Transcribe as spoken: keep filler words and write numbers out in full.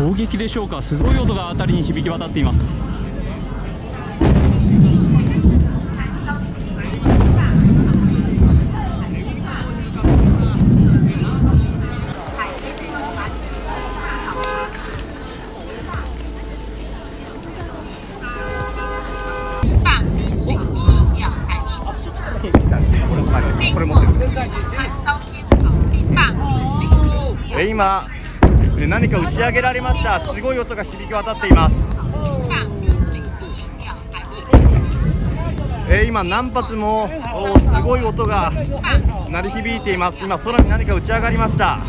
衝撃でしょうか、すごい音が辺りに響き渡っています。今何か打ち上げられました。すごい音が響き渡っています。えー、今何発もすごい音が鳴り響いています。今空に何か打ち上がりました。